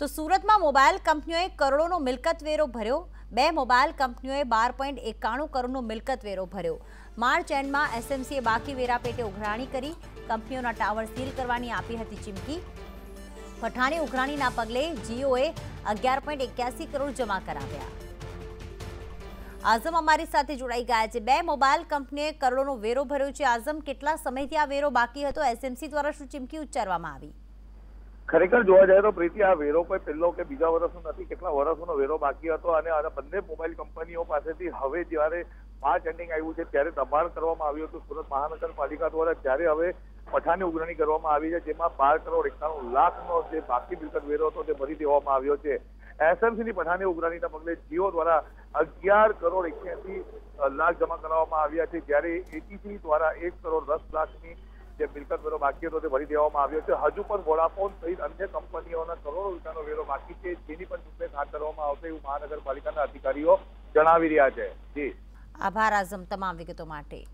તો સુરતમાં મોબાઈલ કંપનીઓએ કરોડોનો મિલકત વેરો ભર્યો। બે મોબાઈલ કંપનીઓએ 12.91 કરોડનો મિલકત વેરો ભર્યો। માર્ચ એન્ડમાં એસએમસીએ બાકી વેરા પેટે ઉઘરાણી કરી કંપનીઓના ટાવર સીલ કરવાની આપી હતી ચીમકી। પઠાણી ઉઘરાણીના પગલે જીઓએ 11.81 કરોડ જમા કરાવ્યા। આઝમ અમારી સાથે જોડાઈ ગયા છે। બે મોબાઈલ કંપનીઓએ કરોડોનો વેરો ભર્યો છે। આઝમ, કેટલા સમયથી આ વેરો બાકી હતો? એસએમસી દ્વારા શું ચીમકી ઉચ્ચારવામાં આવી? खरेखर जोवा जाए तो प्रीति आ वेरो कोई पेलो के बीजा वर्षो नथी, केटला वर्षोनो वेरो बाकी हतो अने आ बंने मोबाइल कंपनीओ पासेथी हवे ज्यारे मार्च एंडिंग आव्युं छे त्यारे दबाण करवामां आव्युं हतुं। सूरत महानगरपालिका द्वारा त्यारे हवे पठाणी उघराणी करवामां आवी छे, जेमां 12.91 લાખનો જે બાકી મિલકત વેરો હતો તે ભરી દેવામાં આવ્યો છે। एसएमसी ની પઠાણી ઉઘરાણીના પગલે જીઓ દ્વારા 11.81 લાખ જમા કરાવવામાં આવ્યા છે, જ્યારે એટીસી દ્વારા 1.10 લાખની જે મિલકત વેરો બાકી હતો તે ભરી દેવામાં આવ્યો છે। હજુ પણ વોડાફોન સહિત અન્ય કંપનીઓના કરોડો રૂપિયાનો વેરો બાકી છે, જેની પણ ચૂકવણી હાથ ધરવામાં આવશે એવું મહાનગરપાલિકાના અધિકારીઓ જણાવી રહ્યા છે। જી, આભાર આઝમ, તમામ વિગતો માટે।